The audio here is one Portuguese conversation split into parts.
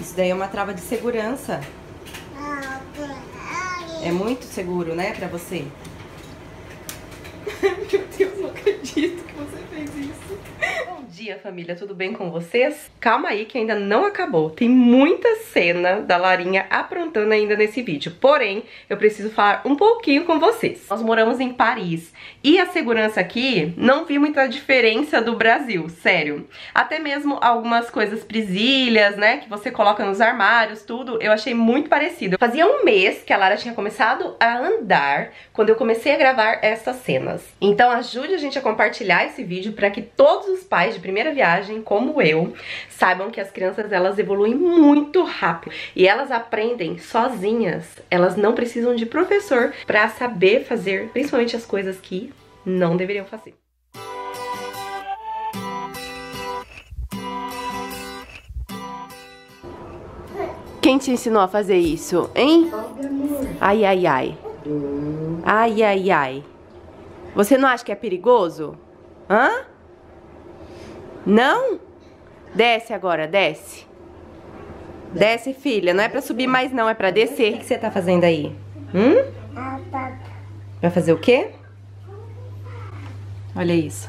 Isso daí é uma trava de segurança. É muito seguro, né, pra você? Meu Deus, não acredito que você fez isso. Bom dia, família. Tudo bem com vocês? Calma aí que ainda não acabou. Tem muita cena da Larinha aprontando ainda nesse vídeo. Porém, eu preciso falar um pouquinho com vocês. Nós moramos em Paris e a segurança aqui não vi muita diferença do Brasil, sério. Até mesmo algumas coisas presilhas, né, que você coloca nos armários, tudo, eu achei muito parecido. Fazia um mês que a Lara tinha começado a andar quando eu comecei a gravar essas cenas. Então ajude a gente a compartilhar esse vídeo para que todos os pais de primeira viagem, como eu, saibam que as crianças, elas evoluem muito rápido e elas aprendem sozinhas. Elas não precisam de professor para saber fazer, principalmente as coisas que não deveriam fazer. Quem te ensinou a fazer isso, hein? Ai, ai, ai. Ai, ai, ai. Você não acha que é perigoso? Hã? Não? Desce agora, desce. Desce, filha. Não é pra subir mais não, é pra descer. O que você tá fazendo aí? Vai fazer o quê? Olha isso.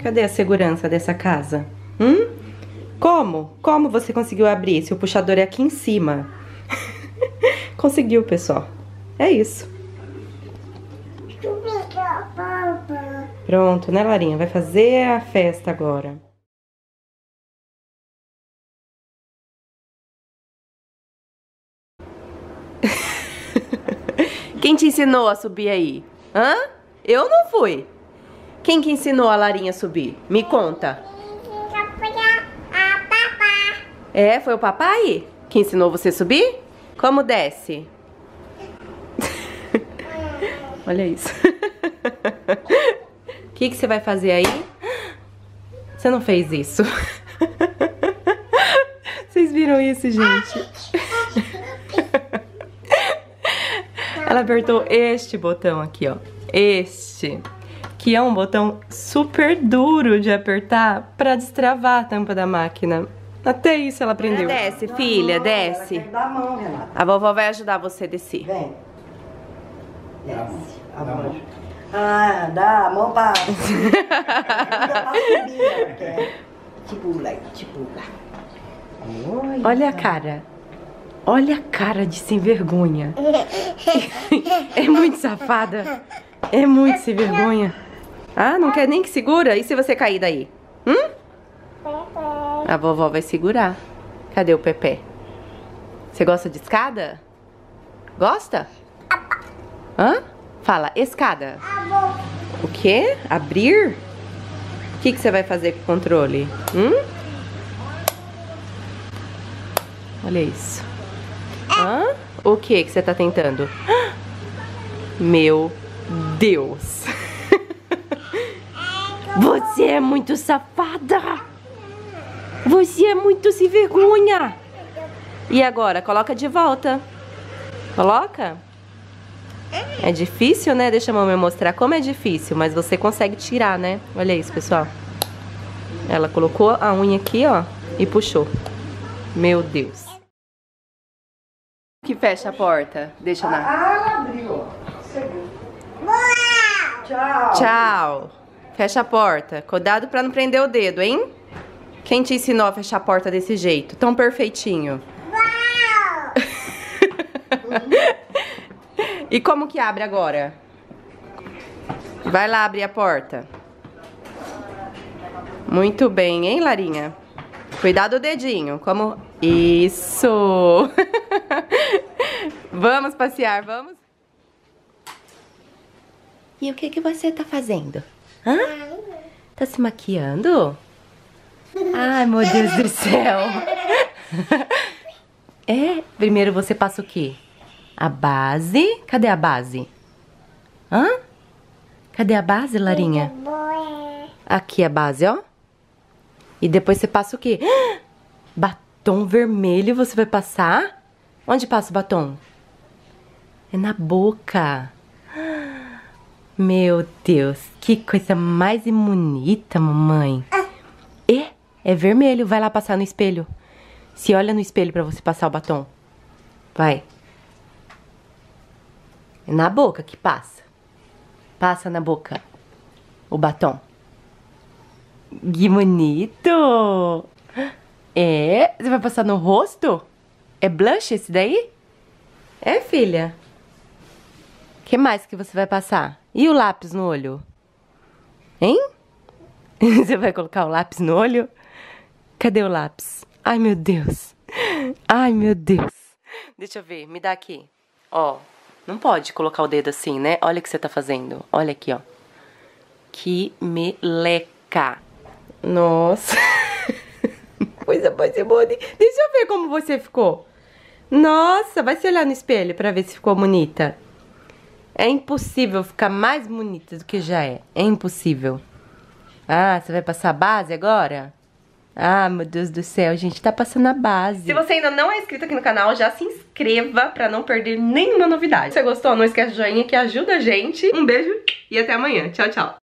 Cadê a segurança dessa casa? Como? Como você conseguiu abrir? Se o puxador é aqui em cima. Conseguiu, pessoal. É isso. Pronto, né, Larinha? Vai fazer a festa agora. Quem te ensinou a subir aí? Hã? Eu não fui. Quem que ensinou a Larinha a subir? Me conta. É, foi o papai que ensinou você a subir? Como desce? Olha isso. O que que você vai fazer aí? Você não fez isso. Vocês viram isso, gente? Ela apertou este botão aqui, ó. Este. Que é um botão super duro de apertar pra destravar a tampa da máquina. Até isso ela aprendeu. Desce, filha, desce. A vovó vai ajudar você a descer. Vem. Desce. A mão. Ah, dá a mão pra... Olha a cara. Olha a cara de sem vergonha. É muito safada. É muito sem vergonha. Ah, não quer nem que segura? E se você cair daí? A vovó vai segurar. Cadê o Pepe? Você gosta de escada? Gosta? Hã? Fala, escada. O quê? Abrir? O que que você vai fazer com o controle? Olha isso. Hã? O que que você tá tentando? Meu Deus. Você é muito safada. Você é muito sem vergonha. E agora? Coloca de volta. Coloca? É difícil, né? Deixa a mamãe mostrar como é difícil, mas você consegue tirar, né? Olha isso, pessoal. Ela colocou a unha aqui, ó, e puxou. Meu Deus. Que fecha a porta. Deixa na... ela abriu. Tchau. Tchau. Fecha a porta. Cuidado pra não prender o dedo, hein? Quem te ensinou a fechar a porta desse jeito? Tão perfeitinho. E como que abre agora? Vai lá abrir a porta. Muito bem, hein, Larinha? Cuidado o dedinho. Como... Isso! Vamos passear, vamos? E o que que você tá fazendo? Hã? Tá se maquiando? Ai, meu Deus do céu! É? Primeiro você passa o quê? A base? Cadê a base? Hã? Cadê a base, Larinha? Aqui a base, ó. E depois você passa o quê? Batom vermelho você vai passar? Onde passa o batom? É na boca. Meu Deus, que coisa mais bonita, mamãe. É vermelho. Vai lá passar no espelho. Se olha no espelho pra você passar o batom. Vai. É na boca que passa. Passa na boca o batom. Que bonito! É? Você vai passar no rosto? É blush esse daí? É, filha? O que mais que você vai passar? E o lápis no olho? Hein? Você vai colocar o lápis no olho? Cadê o lápis? Ai, meu Deus. Ai, meu Deus. Deixa eu ver. Me dá aqui. Ó, não pode colocar o dedo assim, né? Olha o que você tá fazendo. Olha aqui, ó. Que meleca. Nossa. Coisa mais bonita. Deixa eu ver como você ficou. Nossa, vai se olhar no espelho pra ver se ficou bonita. É impossível ficar mais bonita do que já é. É impossível. Ah, você vai passar a base agora? Ah, meu Deus do céu, a gente tá passando a base. Se você ainda não é inscrito aqui no canal, já se inscreva pra não perder nenhuma novidade. Se você gostou, não esquece o joinha que ajuda a gente. Um beijo e até amanhã. Tchau, tchau.